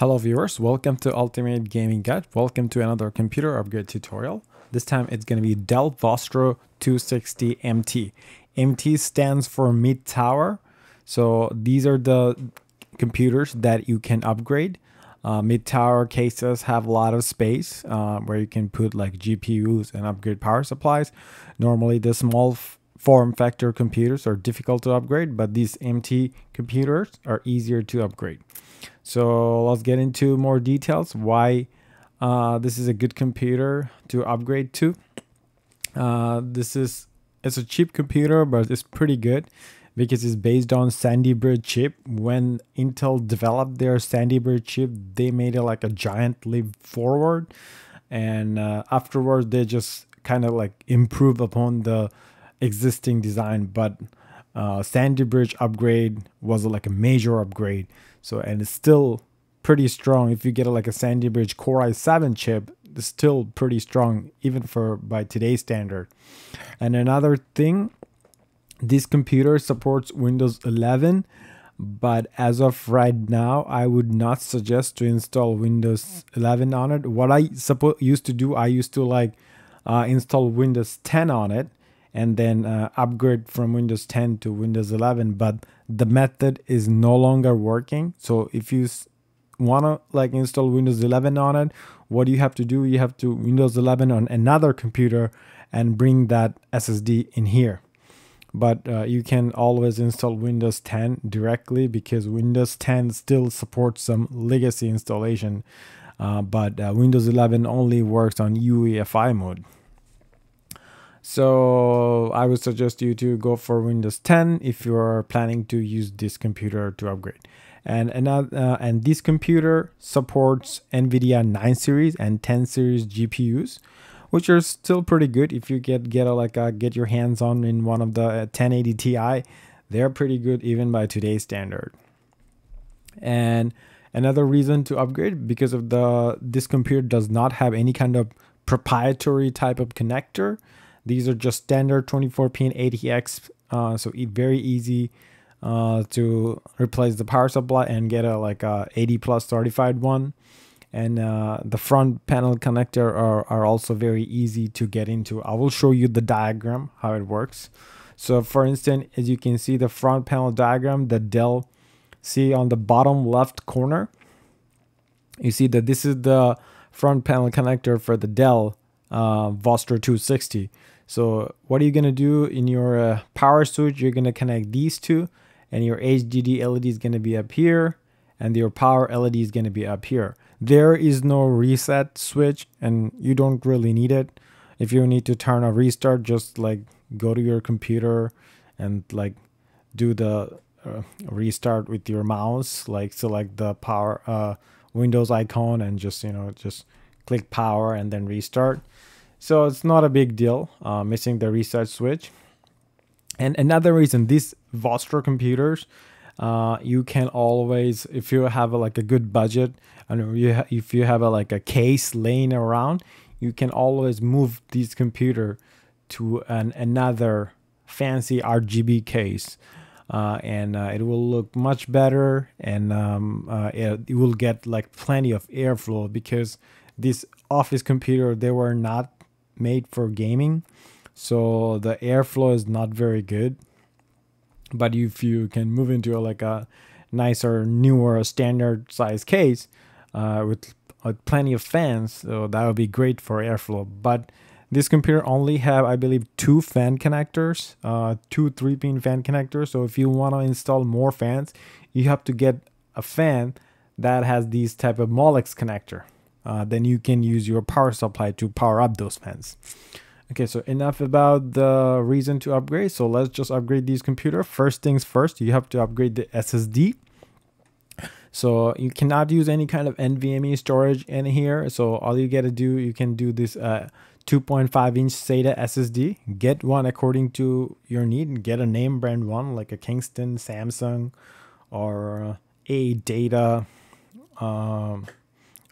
Hello viewers, welcome to Ultimate Gaming Guide. Welcome to another computer upgrade tutorial. This time it's going to be Dell Vostro 260 MT. MT stands for mid tower. So these are the computers that you can upgrade. Mid tower cases have a lot of space where you can put like GPUs and upgrade power supplies. Normally the small form factor computers are difficult to upgrade, but these MT computers are easier to upgrade. So let's get into more details why this is a good computer to upgrade to. It's a cheap computer, but it's pretty good because it's based on Sandy Bridge chip. When Intel developed their Sandy Bridge chip, they made it like a giant leap forward, and afterwards they just kind of like improve upon the existing design, but Sandy Bridge upgrade was like a major upgrade. So, and it's still pretty strong. If you get like a Sandy Bridge Core i7 chip, it's still pretty strong even for by today's standard. And another thing, this computer supports Windows 11, but as of right now, I would not suggest to install Windows 11 on it. What I used to do, I used to like install Windows 10 on it and then upgrade from Windows 10 to Windows 11, but the method is no longer working. So if you want to like install Windows 11 on it, what you have to do, you have to Windows 11 on another computer and bring that SSD in here. But you can always install Windows 10 directly because Windows 10 still supports some legacy installation, but Windows 11 only works on UEFI mode. So I would suggest you to go for Windows 10 if you're planning to use this computer to upgrade. And this computer supports Nvidia 9 series and 10 series GPUs, which are still pretty good. If you get your hands on in one of the 1080 Ti, they're pretty good even by today's standard. And another reason to upgrade, because of this computer does not have any kind of proprietary type of connector. These are just standard 24-pin ATX, so very easy to replace the power supply and get a like a 80+ certified one. And the front panel connector are also very easy to get into. I will show you the diagram how it works. So for instance, as you can see the front panel diagram that Dell see on the bottom left corner, you see that this is the front panel connector for the Dell Vostro 260. So what are you gonna do in your power switch? You're gonna connect these two, and your HDD LED is gonna be up here, and your power LED is gonna be up here. There is no reset switch, and you don't really need it. If you need to turn a restart, just like go to your computer and like do the restart with your mouse, like select the power Windows icon and just, you know, just click power and then restart. So it's not a big deal missing the reset switch. And another reason, these Vostro computers, you can always, if you have like a good budget and if you have like a case laying around, you can always move this computer to another fancy RGB case, and it will look much better, and it will get like plenty of airflow because this office computer, they were not made for gaming, so the airflow is not very good. But if you can move into like a nicer, newer, standard size case with plenty of fans, so that would be great for airflow. But this computer only have, I believe, two fan connectors, two 3-pin fan connectors. So if you want to install more fans, you have to get a fan that has these type of Molex connector. Then you can use your power supply to power up those fans. Okay, so enough about the reason to upgrade. So let's just upgrade these computers. First things first, you have to upgrade the SSD. So you cannot use any kind of NVMe storage in here. So all you got to do, you can do this 2.5-inch SATA SSD. Get one according to your need. Get a name brand one like a Kingston, Samsung, or Adata.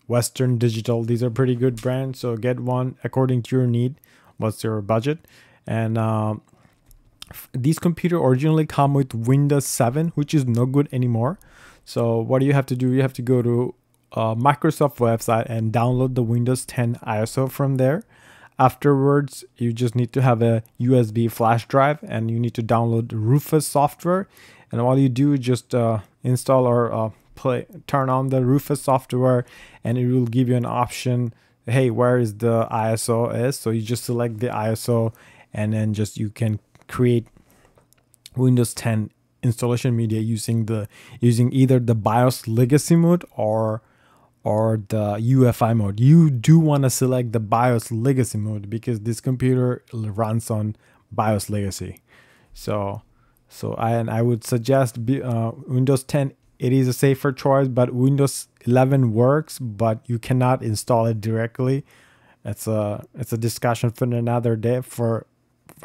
Western Digital, these are pretty good brands, so get one according to your need, what's your budget. And these computers originally come with Windows 7, which is no good anymore. So what do you have to do? You have to go to Microsoft website and download the Windows 10 ISO from there. Afterwards, you just need to have a USB flash drive and you need to download Rufus software. And all you do is just install or turn on the Rufus software, and it will give you an option, hey, where is the ISO is. So you just select the ISO and then just you can create Windows 10 installation media using either the BIOS legacy mode or the UEFI mode. You do want to select the BIOS legacy mode because this computer runs on BIOS legacy. So I would suggest Windows 10. It is a safer choice, but Windows 11 works, but you cannot install it directly. It's a discussion for another day. For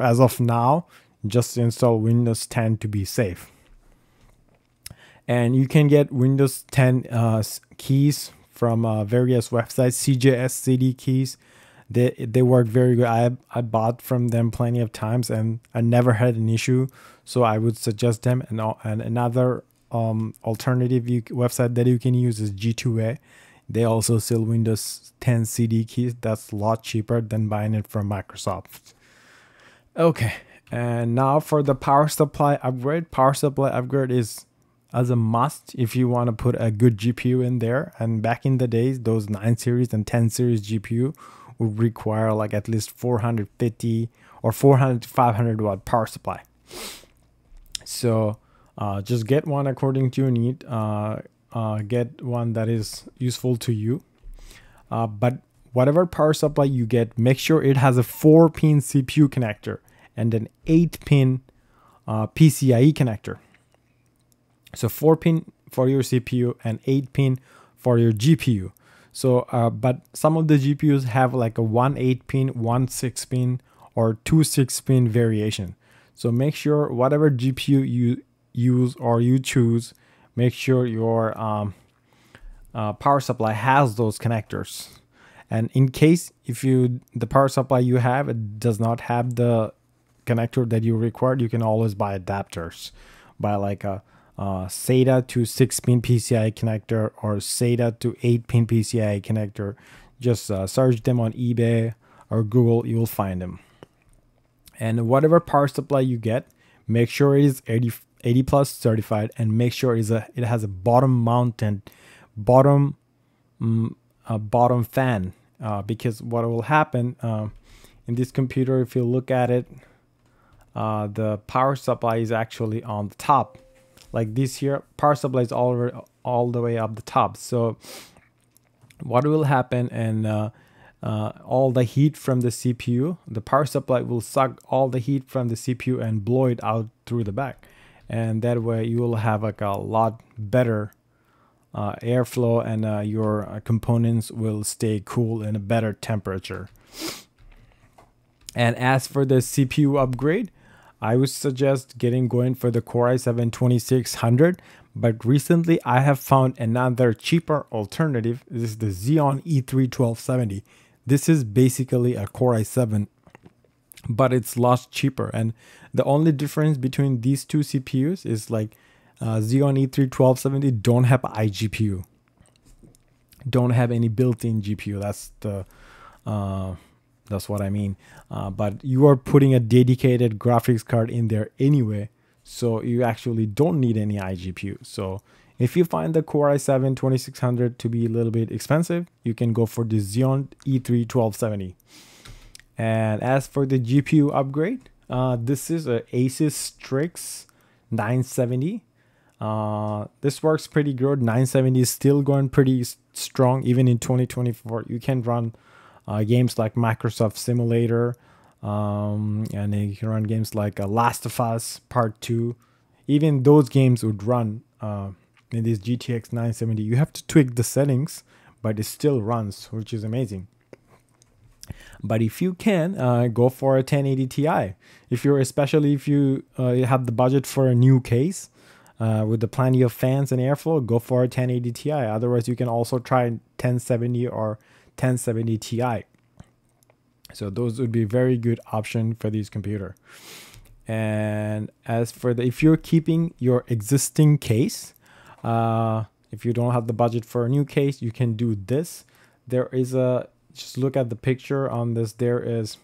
as of now, just install Windows 10 to be safe. And you can get Windows 10 keys from various websites, CJS CD keys. They work very good. I bought from them plenty of times and I never had an issue. So I would suggest them. And another alternative website that you can use is G2A. They also sell Windows 10 CD keys. That's a lot cheaper than buying it from Microsoft. Okay, and now for the power supply upgrade. Power supply upgrade is as a must if you want to put a good GPU in there. And back in the days, those 9 series and 10 series GPU would require like at least 450 or 400 to 500 watt power supply. So just get one according to your need. Get one that is useful to you. But whatever power supply you get, make sure it has a 4-pin CPU connector and an 8-pin PCIe connector. So 4-pin for your CPU and 8-pin for your GPU. So, but some of the GPUs have like a 1 8-pin, 1 6-pin, or 2 6-pin variation. So make sure whatever GPU you use or you choose, make sure your power supply has those connectors. And in case if the power supply you have, it does not have the connector that you require, you can always buy adapters, buy like a SATA to 6-pin PCIe connector or SATA to 8-pin PCIe connector. Just search them on eBay or Google, you'll find them. And whatever power supply you get, make sure it is 80 plus certified, and make sure it has a bottom fan, because what will happen in this computer, if you look at it, the power supply is actually on the top, like this here. Power supply is all the way up the top. So what will happen, and all the heat from the CPU, the power supply will suck all the heat from the CPU and blow it out through the back. And that way you will have like a lot better airflow, and your components will stay cool in a better temperature. And as for the CPU upgrade, I would suggest going for the Core i7 2600. But recently I have found another cheaper alternative. This is the Xeon E3-1270. This is basically a Core i7, but it's a lot cheaper. And the only difference between these two CPUs is like Xeon E3-1270 don't have iGPU, don't have any built-in GPU. That's the that's what I mean. But you are putting a dedicated graphics card in there anyway, so you actually don't need any iGPU. So if you find the Core i7 2600 to be a little bit expensive, you can go for the Xeon E3-1270. And as for the GPU upgrade, this is a Asus Strix 970. This works pretty good. 970 is still going pretty strong even in 2024. You can run games like Microsoft Simulator, and you can run games like Last of Us Part 2. Even those games would run in this GTX 970. You have to tweak the settings, but it still runs, which is amazing. But if you can, go for a 1080 Ti. Especially if you have the budget for a new case with the plenty of fans and airflow, go for a 1080 Ti. Otherwise, you can also try 1070 or 1070 Ti. So those would be very good option for this computer. And as for if you're keeping your existing case, If you don't have the budget for a new case, you can do this. There is a, just look at the picture on this, there is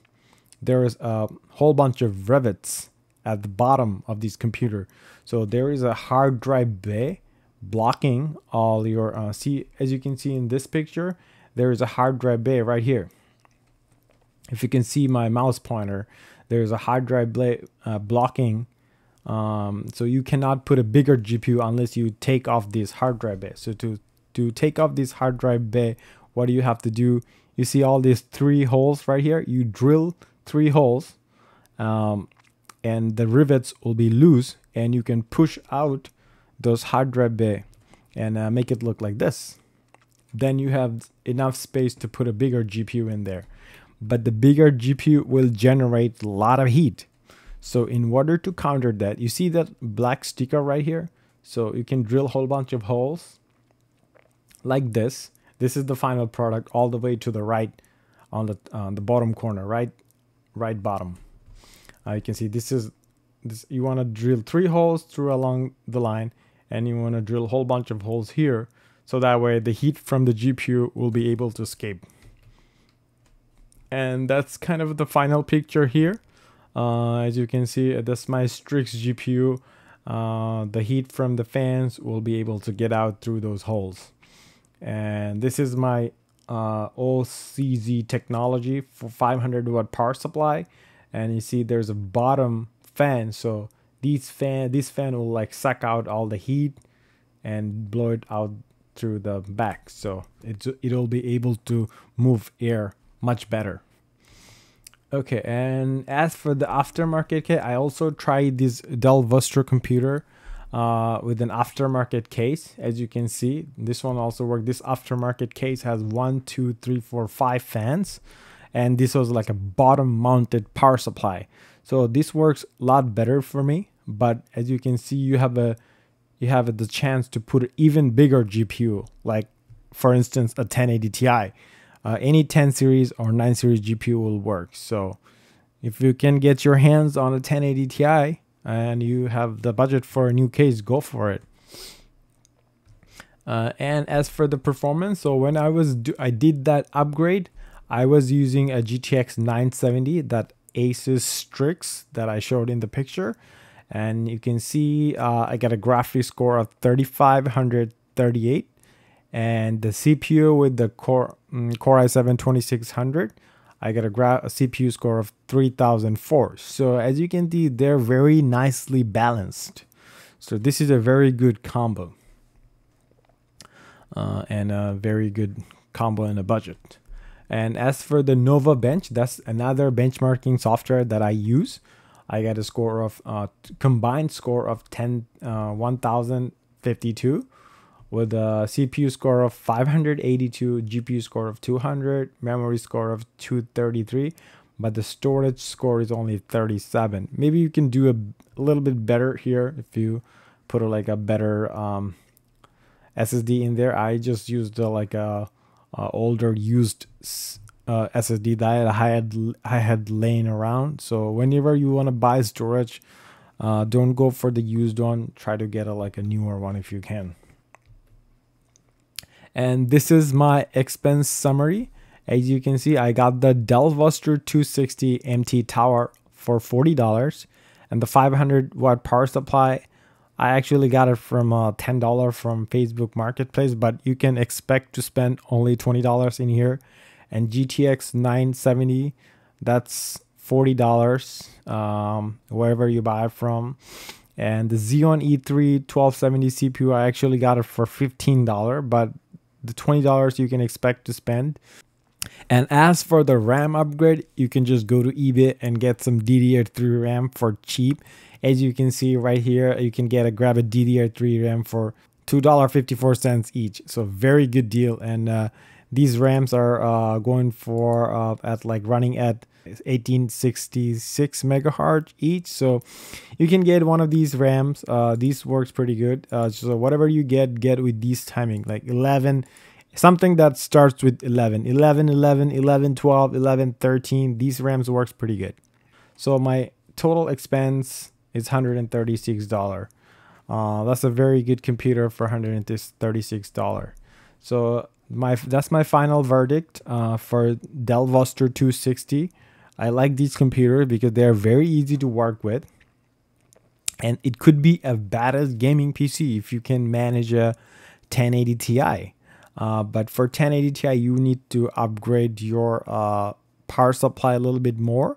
a whole bunch of rivets at the bottom of this computer. So there is a hard drive bay blocking all your, see, as you can see in this picture, there is a hard drive bay right here. If you can see my mouse pointer, there's a hard drive bay blocking. So you cannot put a bigger GPU unless you take off this hard drive bay. So to take off this hard drive bay, what do you have to do? You see all these three holes right here? You drill three holes and the rivets will be loose, and you can push out those hard drive bay and make it look like this. Then you have enough space to put a bigger GPU in there. But the bigger GPU will generate a lot of heat. So in order to counter that, you see that black sticker right here? So you can drill a whole bunch of holes like this. This is the final product all the way to the right on the bottom corner, right bottom. You can see this is, you want to drill three holes through along the line, and you want to drill a whole bunch of holes here. So that way the heat from the GPU will be able to escape. And that's kind of the final picture here. As you can see, that's my Strix GPU. The heat from the fans will be able to get out through those holes. And this is my OCZ technology for 500 watt power supply. And you see there's a bottom fan. So this fan will like suck out all the heat and blow it out through the back. So it'll be able to move air much better. Okay, and as for the aftermarket kit, I also tried this Dell Vostro computer with an aftermarket case. As you can see, this one also worked. This aftermarket case has 1, 2, 3, 4, 5 fans, and this was like a bottom mounted power supply. So this works a lot better for me, but as you can see, you have the chance to put an even bigger GPU, like for instance a 1080 Ti. Any 10 series or 9 series GPU will work. So if you can get your hands on a 1080 Ti and you have the budget for a new case, go for it. And as for the performance, so when I did that upgrade, I was using a GTX 970, that Asus Strix that I showed in the picture. And you can see I got a graphics score of 3538. And the CPU with the Core i7 2600, I got a CPU score of 3004. So as you can see, they're very nicely balanced. So this is a very good combo. And a very good combo in a budget. And as for the Nova Bench, that's another benchmarking software that I use. I got a score of, combined score of 1052. With a CPU score of 582, GPU score of 200, memory score of 233, but the storage score is only 37. Maybe you can do a little bit better here if you put like a better SSD in there. I just used like a older used SSD that I had laying around. So whenever you want to buy storage, don't go for the used one. Try to get like a newer one if you can. And this is my expense summary. As you can see, I got the Dell Vostro 260 MT tower for $40, and the 500 watt power supply. I actually got it from $10 from Facebook Marketplace, but you can expect to spend only $20 in here. And GTX 970, that's $40 wherever you buy it from. And the Xeon E3-1270 CPU, I actually got it for $15, but the $20 you can expect to spend. And as for the RAM upgrade, you can just go to eBay and get some DDR3 RAM for cheap. As you can see right here, you can grab a DDR3 RAM for $2.54 each. So very good deal. And these RAMs are going for running at 1866 megahertz each. So you can get one of these RAMs. These works pretty good. So whatever you get with these timing, like 11, something that starts with 11, 11, 11, 11, 12, 11, 13. These RAMs works pretty good. So my total expense is $136. That's a very good computer for $136. So that's my final verdict for Dell Vostro 260. I like these computers because they're very easy to work with. And it could be a badass gaming PC if you can manage a 1080 Ti. But for 1080 Ti, you need to upgrade your power supply a little bit more.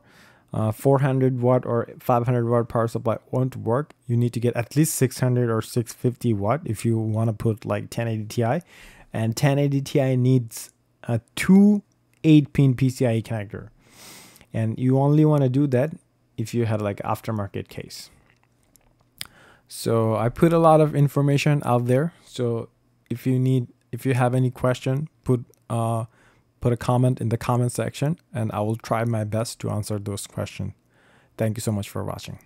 400 watt or 500 watt power supply won't work. You need to get at least 600 or 650 watt if you want to put like 1080 Ti. And 1080 Ti needs a 2 8-pin PCIe connector. And you only want to do that if you had like aftermarket case. So I put a lot of information out there. So if you have any question, put a comment in the comment section and I will try my best to answer those questions. Thank you so much for watching.